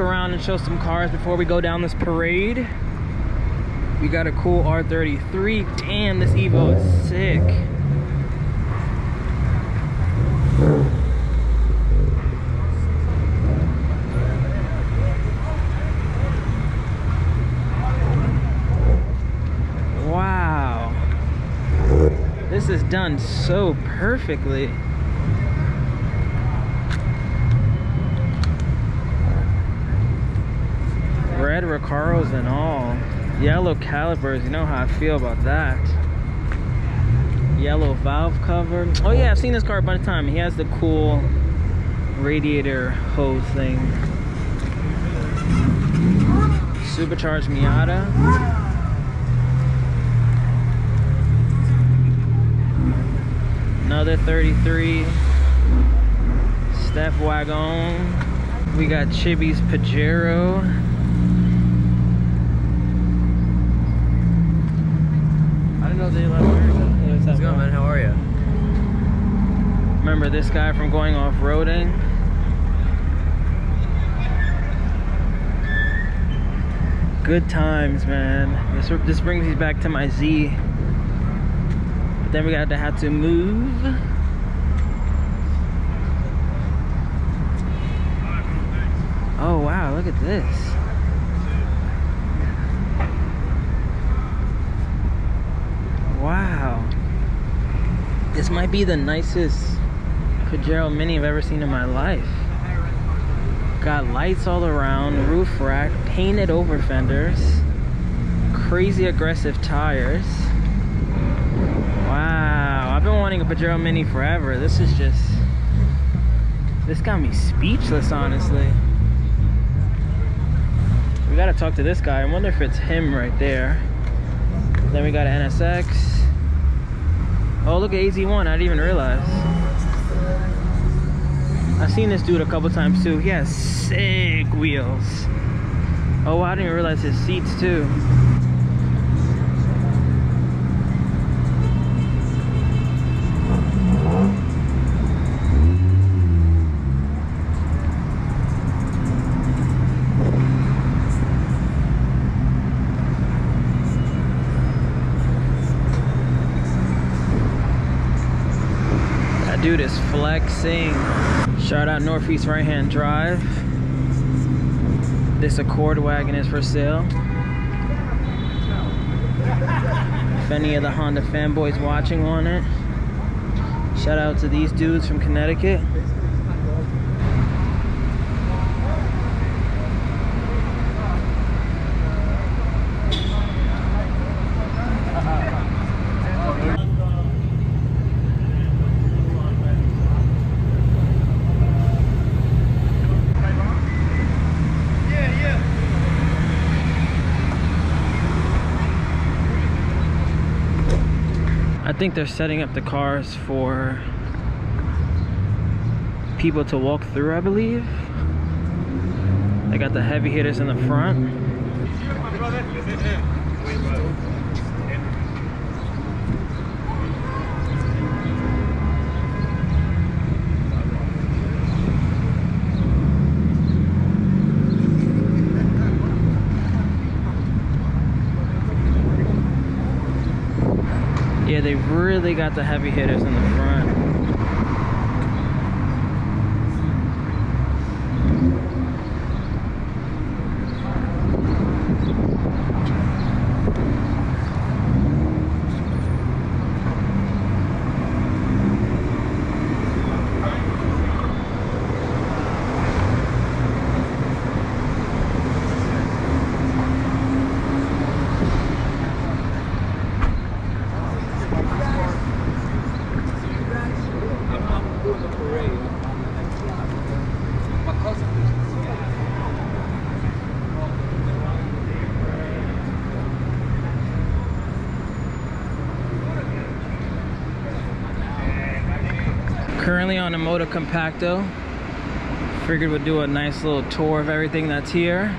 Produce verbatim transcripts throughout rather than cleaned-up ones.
around and show some cars before we go down this parade. We got a cool R thirty-three. Damn, this Evo is sick. Wow. This is done so perfectly. Red Recaros and all. Yellow calipers, you know how I feel about that. Yellow valve cover. Oh yeah, I've seen this car a bunch of times. He has the cool radiator hose thing. Supercharged Miata. Another thirty-three. Steph wagon. We got Chibi's Pajero. Hey, what's going on, man? How are you? Remember this guy from going off-roading? Good times, man. This, this brings me back to my Z. But then we got to have to move. Oh, wow. Look at this. Wow, this might be the nicest Pajero Mini I've ever seen in my life. Got lights all around, roof rack, painted over fenders, crazy aggressive tires. Wow, I've been wanting a Pajero Mini forever. This is just, this got me speechless, honestly. We gotta talk to this guy. I wonder if it's him right there. Then we got an N S X. Oh, look at A Z one. I didn't even realize. I've seen this dude a couple times too. He has sick wheels. Oh, wow, I didn't even realize his seats too. Dude is flexing. Shout out Northeast Right Hand Drive. This Accord wagon is for sale. If any of the Honda fanboys watching want it, shout out to these dudes from Connecticut. I think they're setting up the cars for people to walk through, I believe. They got the heavy hitters in the front. Yeah, they really got the heavy hitters in the front. Currently on a Moto Compacto. Figured we'd do a nice little tour of everything that's here.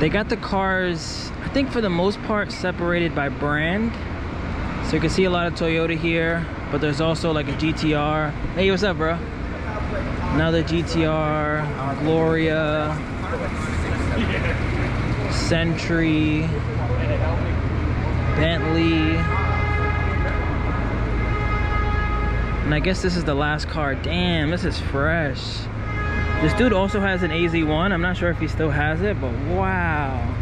They got the cars, I think for the most part, separated by brand. So you can see a lot of Toyota here, but there's also like a G T R. Hey, what's up, bro? Another G T R, Gloria, Century, Bentley, and I guess this is the last car. Damn, this is fresh. This dude also has an A Z one. I'm not sure if he still has it, but wow.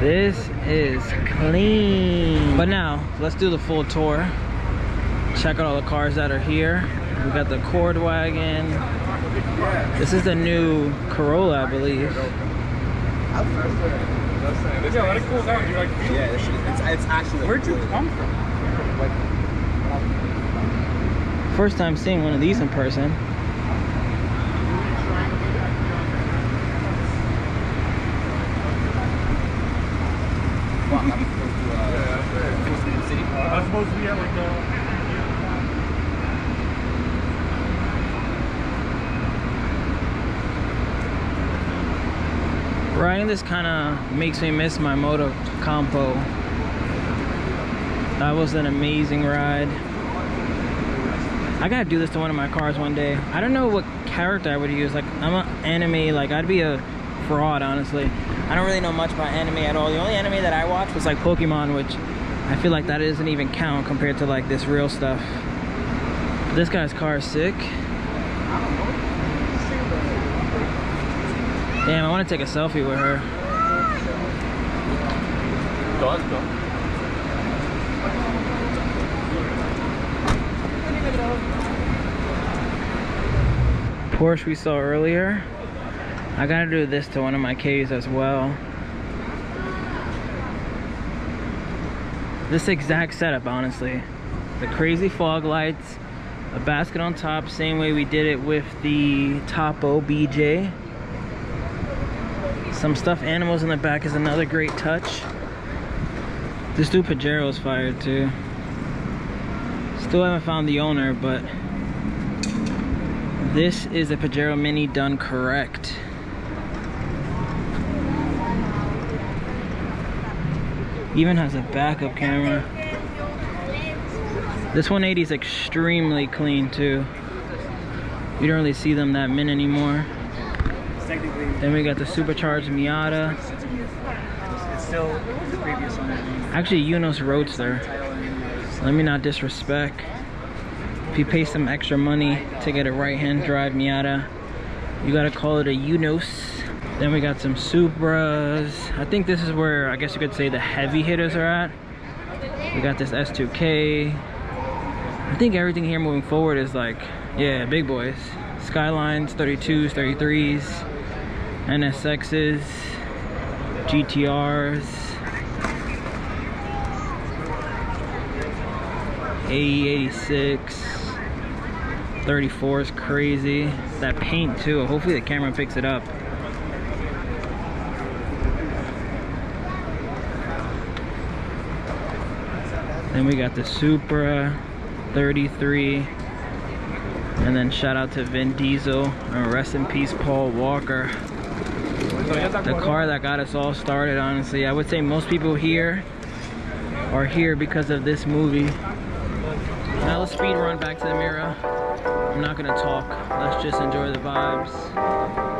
This is clean. But now, let's do the full tour. Check out all the cars that are here. We got the Accord wagon. This is the new Corolla, I believe. Yeah, let it cool down. You're like, yeah, it's, it's actually. Where'd you come from? First time seeing one of these in person. Riding this kind of makes me miss my Moto Compacto. That was an amazing ride. I gotta do this to one of my cars one day. I don't know what character I would use. Like, I'm an anime, like I'd be a fraud, honestly. I don't really know much about anime at all. The only anime that I watched was like Pokemon, which I feel like that doesn't even count compared to like this real stuff. But this guy's car is sick. Damn, I want to take a selfie with her. Go on, go. Porsche we saw earlier. I gotta do this to one of my Ks as well. This exact setup, honestly. The crazy fog lights, a basket on top, same way we did it with the Topo B J. Some stuffed animals in the back is another great touch. This dude Pajero is fire too. Still haven't found the owner, but this is a Pajero Mini done correct. Even has a backup camera. This one eighty is extremely clean too. You don't really see them that mint anymore. Then we got the supercharged Miata. It's still the previous one. Actually, Unos Roadster. Let me not disrespect. If you pay some extra money to get a right-hand drive Miata, you gotta call it a Unos. Then we got some Supras. I think this is where, I guess you could say, the heavy hitters are at. We got this S two K. I think everything here moving forward is like, yeah, big boys. Skylines, thirty-twos, thirty-threes. N S X's, G T R's, A E eighty-six, thirty-four is crazy. That paint too, hopefully the camera picks it up. Then we got the Supra, thirty-three. And then shout out to Vin Diesel and rest in peace Paul Walker. The car that got us all started, honestly. I would say most people here are here because of this movie. Now let's speed run back to the mirror. I'm not gonna talk. Let's just enjoy the vibes.